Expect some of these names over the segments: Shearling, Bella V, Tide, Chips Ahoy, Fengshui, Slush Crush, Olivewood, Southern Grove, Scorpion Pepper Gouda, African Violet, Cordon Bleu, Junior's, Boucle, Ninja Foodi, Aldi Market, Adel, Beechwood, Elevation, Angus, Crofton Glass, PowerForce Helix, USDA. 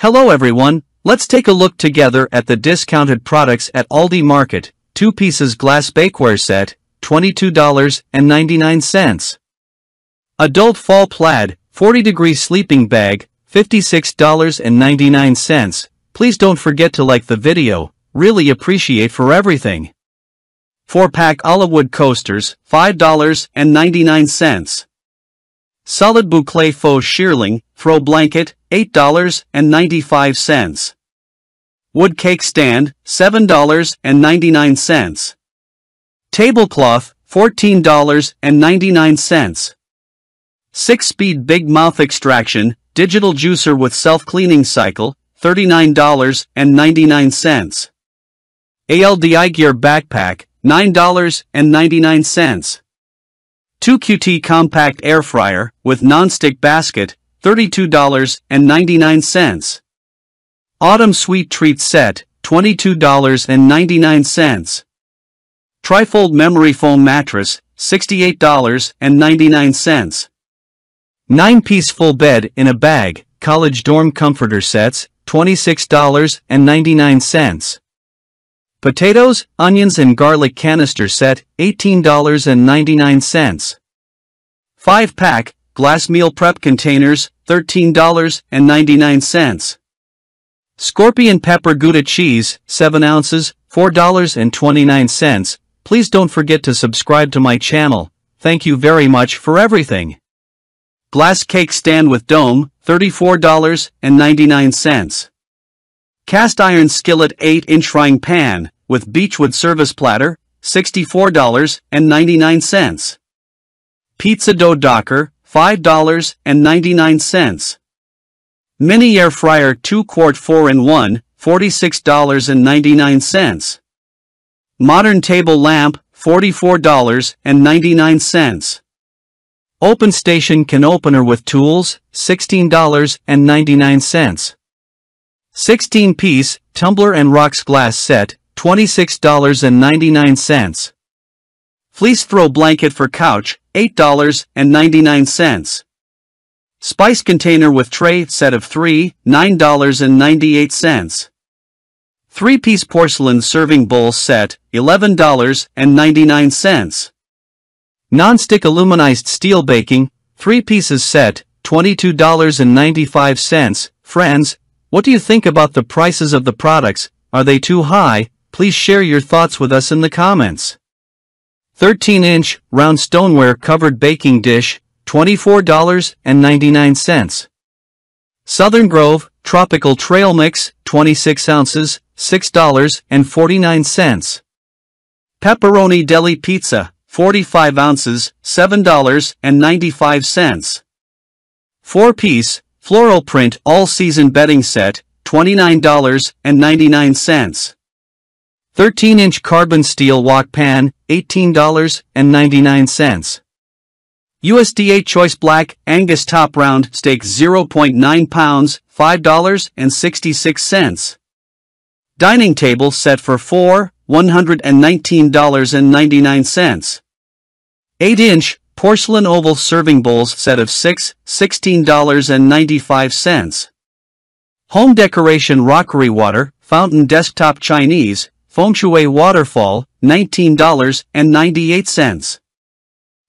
Hello everyone, let's take a look together at the discounted products at Aldi Market. 2 pieces glass bakeware set, $22.99. Adult fall plaid, 40 degree sleeping bag, $56.99. Please don't forget to like the video, really appreciate for everything. 4-pack Olivewood coasters, $5.99. Solid boucle faux shearling, throw blanket, $8.95. Wood cake stand, $7.99. Tablecloth, $14.99. 6-speed big mouth extraction, digital juicer with self-cleaning cycle, $39.99. Aldi gear backpack, $9.99. 2QT compact air fryer with non-stick basket, $32.99. Autumn sweet treat set, $22.99. Trifold memory foam mattress, $68.99. 9-piece full bed in a bag, college dorm comforter sets, $26.99. Potatoes, onions and garlic canister set, $18.99. 5-pack, glass meal prep containers, $13.99. Scorpion Pepper Gouda cheese, 7 ounces, $4.29. Please don't forget to subscribe to my channel. Thank you very much for everything. Glass cake stand with dome, $34.99. Cast iron skillet 8-inch frying pan, with Beechwood service platter, $64.99. Pizza dough docker, $5.99. Mini air fryer 2-quart 4-in-1, $46.99. Modern table lamp, $44.99. Open station can opener with tools, $16.99. 16-piece tumbler and rocks glass set, $26.99. Fleece throw blanket for couch, $8.99. Spice container with tray set of 3, $9.98. 3-piece porcelain serving bowl set, $11.99. Non-stick aluminized steel baking, 3 pieces set, $22.95. Friends, what do you think about the prices of the products? Are they too high? Please share your thoughts with us in the comments. 13-inch round stoneware covered baking dish, $24.99. Southern Grove tropical trail mix, 26 ounces, $6.49. Pepperoni deli pizza, 45 ounces, $7.95. 4-piece floral print all-season bedding set, $29.99. 13-inch carbon steel wok pan, $18.99. USDA Choice Black Angus Top Round Steak 0.9 pounds, $5.66. Dining table set for 4, $119.99. 8-inch porcelain oval serving bowls set of 6, $16.95. Home decoration rockery water fountain desktop Chinese Fengshui waterfall, $19.98.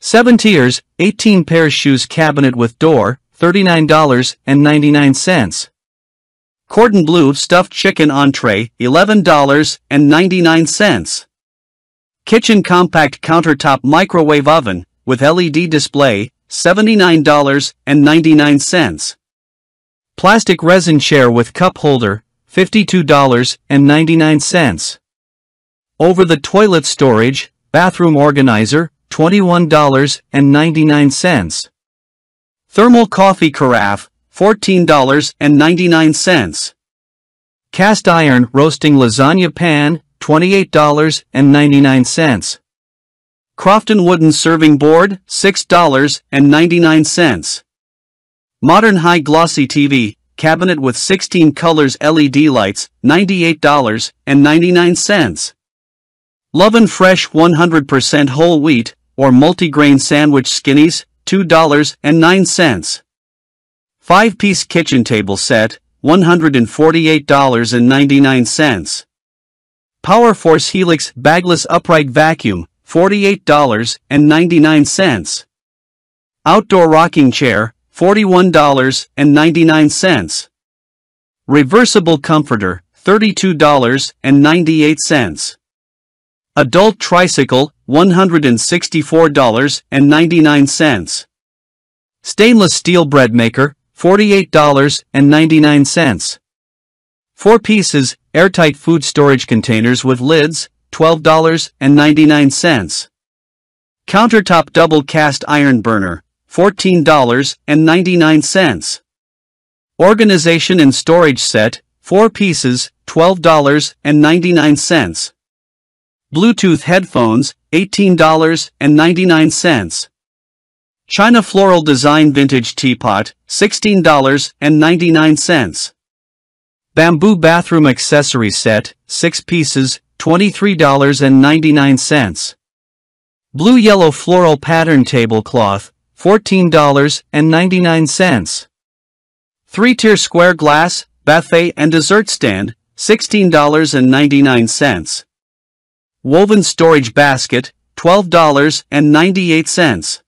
7 tiers 18 pair shoes cabinet with door, $39.99. Cordon Bleu stuffed chicken entree, $11.99. Kitchen compact countertop microwave oven with LED display, $79.99. Plastic resin chair with cup holder, $52.99. Over the toilet storage, bathroom organizer, $21.99. Thermal coffee carafe, $14.99. Cast iron roasting lasagna pan, $28.99. Crofton wooden serving board, $6.99. Modern high glossy TV cabinet with 16 colors LED lights, $98.99. Love and Fresh 100% whole wheat or multigrain sandwich skinnies, $2.09. 5-piece kitchen table set, $148.99. PowerForce Helix Bagless Upright Vacuum, $48.99. Outdoor Rocking Chair, $41.99. Reversible Comforter, $32.98. Adult Tricycle, $164.99. Stainless Steel Bread Maker, $48.99. 4 pieces, airtight food storage containers with lids, $12.99. Countertop double cast iron burner, $14.99. Organization and storage set, 4 pieces, $12.99. Bluetooth headphones, $18.99. China Floral Design Vintage Teapot, $16.99. Bamboo Bathroom Accessory Set, 6 pieces, $23.99. Blue Yellow Floral Pattern Tablecloth, $14.99. 3-tier Square Glass, Buffet and Dessert Stand, $16.99. Woven Storage Basket, $12.98.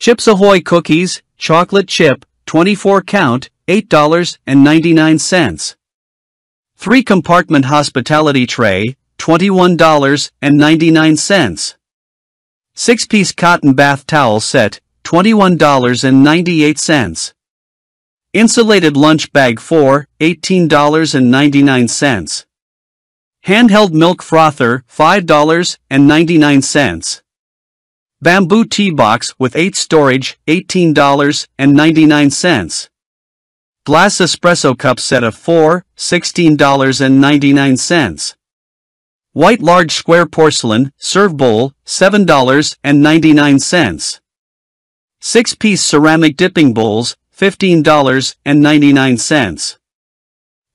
Chips Ahoy Cookies, Chocolate Chip, 24 Count, $8.99. 3-compartment Hospitality Tray, $21.99. 6-piece Cotton Bath Towel Set, $21.98. Insulated Lunch Bag 4, $18.99. Handheld Milk Frother, $5.99. Bamboo Tea Box with 8 storage, $18.99. Glass Espresso Cup Set of 4, $16.99. White Large Square Porcelain Serve Bowl, $7.99. 6-piece Ceramic Dipping Bowls, $15.99.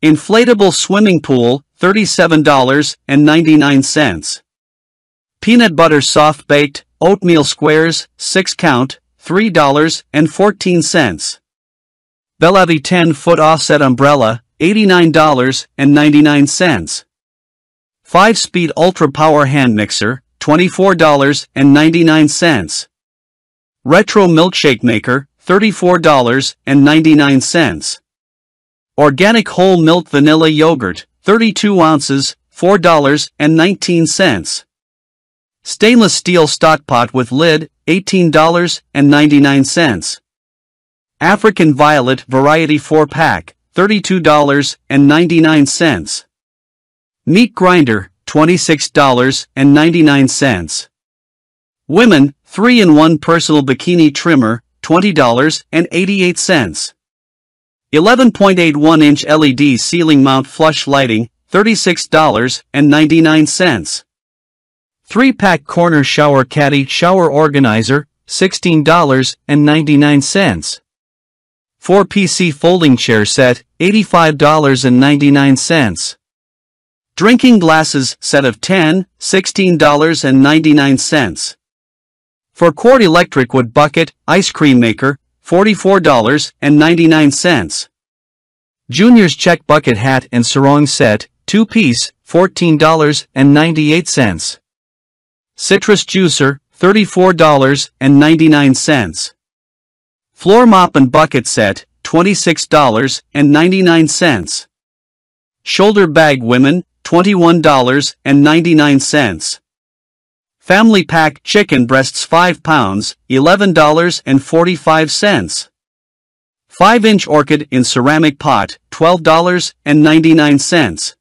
Inflatable Swimming Pool, $37.99. Peanut Butter Soft Baked Oatmeal Squares, 6 count, $3.14. Bella V 10-foot offset umbrella, $89.99. 5-speed Ultra Power Hand Mixer, $24.99. Retro Milkshake Maker, $34.99. Organic Whole Milk Vanilla Yogurt, 32 ounces, $4.19. Stainless Steel Stockpot with Lid, $18.99. African Violet Variety 4-Pack, $32.99. Meat Grinder, $26.99. Women, 3-in-1 Personal Bikini Trimmer, $20.88. 11.81-inch LED Ceiling Mount Flush Lighting, $36.99. 3-pack Corner Shower Caddy Shower Organizer, $16.99. 4-PC Folding Chair Set, $85.99. Drinking Glasses Set of 10, $16.99. 4-quart Electric Wood Bucket Ice Cream Maker, $44.99. Junior's Check Bucket Hat and Sarong Set, 2-piece, $14.98. Citrus Juicer, $34.99. Floor Mop and Bucket Set, $26.99. Shoulder Bag Women, $21.99. Family Pack Chicken Breasts 5 pounds, $11.45. 5-inch Orchid in Ceramic Pot, $12.99.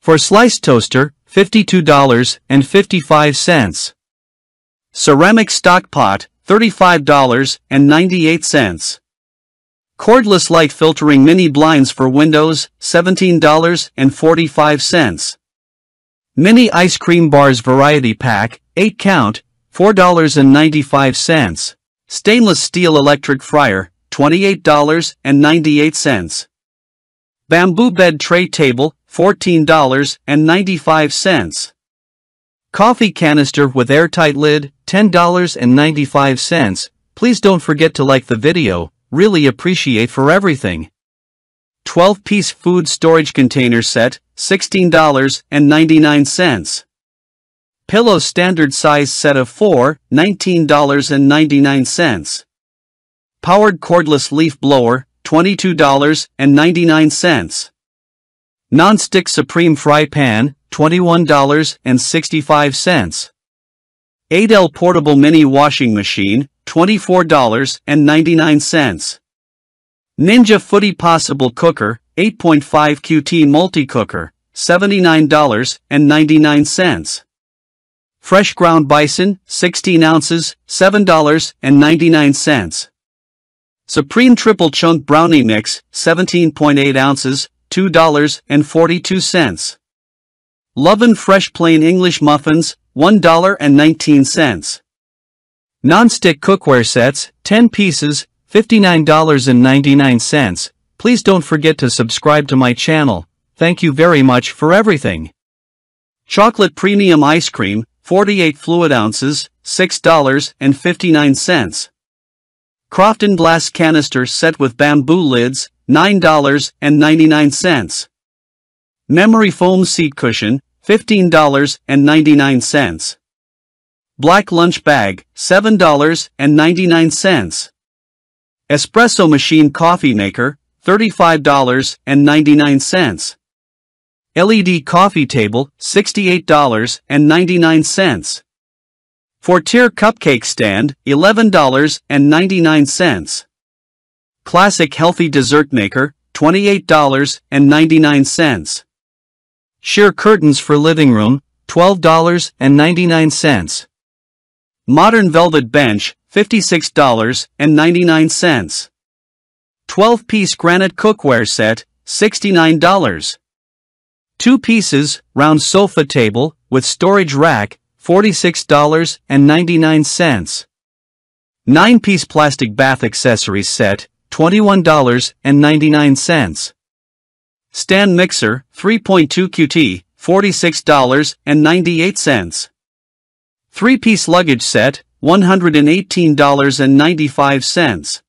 For Slice Toaster, $52.55. Ceramic Stock Pot, $35.98. Cordless Light Filtering Mini Blinds for Windows, $17.45. Mini Ice Cream Bars Variety Pack, 8 count, $4.95. Stainless Steel Electric Fryer, $28.98. Bamboo Bed Tray Table, $14.95. Coffee canister with airtight lid, $10.95. Please don't forget to like the video, really appreciate for everything. 12-piece food storage container set, $16.99. Pillow standard size set of 4, $19.99. Powered cordless leaf blower, $22.99. Non-stick supreme fry pan, $21.65. Adel portable mini washing machine, $24.99. Ninja Foodi possible cooker, 8.5 QT multi cooker, $79.99. Fresh ground bison, 16 ounces, $7.99. Supreme triple chunk brownie mix, 17.8 ounces, $2.42. Love and fresh plain English muffins, $1.19. Non-stick cookware sets, 10 pieces, $59.99. Please don't forget to subscribe to my channel. Thank you very much for everything. Chocolate premium ice cream, 48 fluid ounces, $6.59. Crofton glass canister set with bamboo lids, $9.99. Memory foam seat cushion, $15.99. Black lunch bag, $7.99. Espresso machine coffee maker, $35.99. LED coffee table, $68.99. Four-tier cupcake stand, $11.99. Classic healthy dessert maker, $28.99. Sheer curtains for living room, $12.99. Modern velvet bench, $56.99. 12-piece granite cookware set, $69. 2 pieces, round sofa table, with storage rack, $46.99. 9-piece plastic bath accessories set, $21.99. Stand mixer, 3.2 QT, $46.98. 3-piece luggage set, $118.95.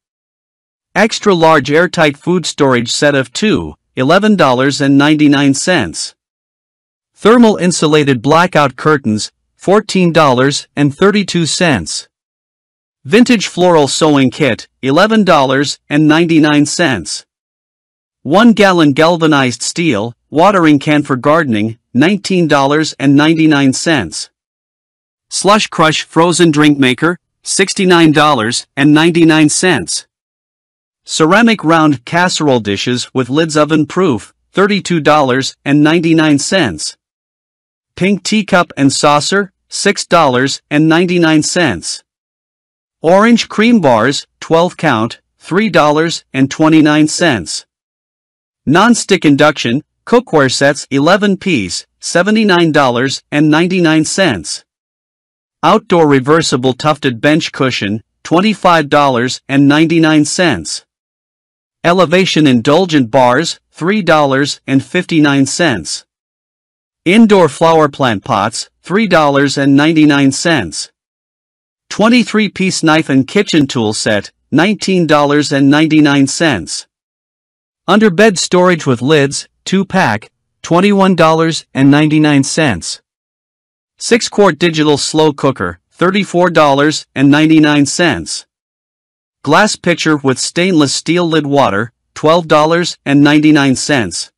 Extra large airtight food storage set of 2, $11.99. Thermal insulated blackout curtains, $14.32. Vintage floral sewing kit, $11.99. 1 gallon galvanized steel watering can for gardening, $19.99. Slush Crush frozen drink maker, $69.99. Ceramic round casserole dishes with lids oven proof, $32.99. Pink teacup and saucer, $6.99. Orange cream bars, 12 count, $3.29. Non-stick induction cookware sets, 11 piece, $79.99. Outdoor reversible tufted bench cushion, $25.99. Elevation indulgent bars, $3.59. Indoor flower plant pots, $3.99. 23-piece knife and kitchen tool set, $19.99. Underbed storage with lids, 2-pack, $21.99. 6-quart digital slow cooker, $34.99. Glass pitcher with stainless steel lid water, $12.99.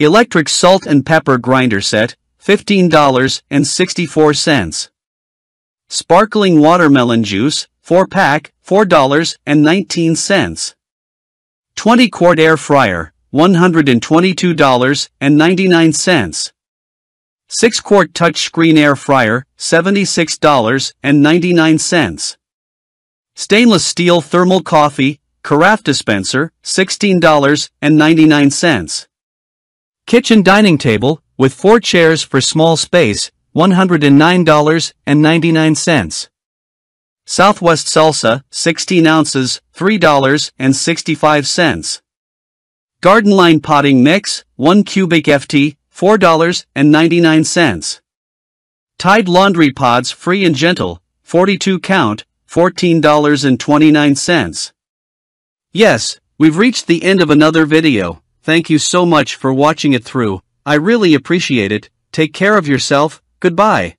Electric salt and pepper grinder set, $15.64. Sparkling watermelon juice, 4-pack, $4.19. 20-quart air fryer, $122.99. 6-quart touchscreen air fryer, $76.99. Stainless steel thermal coffee, carafe dispenser, $16.99. Kitchen dining table, with 4 chairs for small space, $109.99. Southwest salsa, 16 ounces, $3.65. Garden line potting mix, 1 cubic ft, $4.99. Tide laundry pods free and gentle, 42 count, $14.29. Yes, We've reached the end of another video. Thank you so much for watching it through. I really appreciate it. Take care of yourself. Goodbye.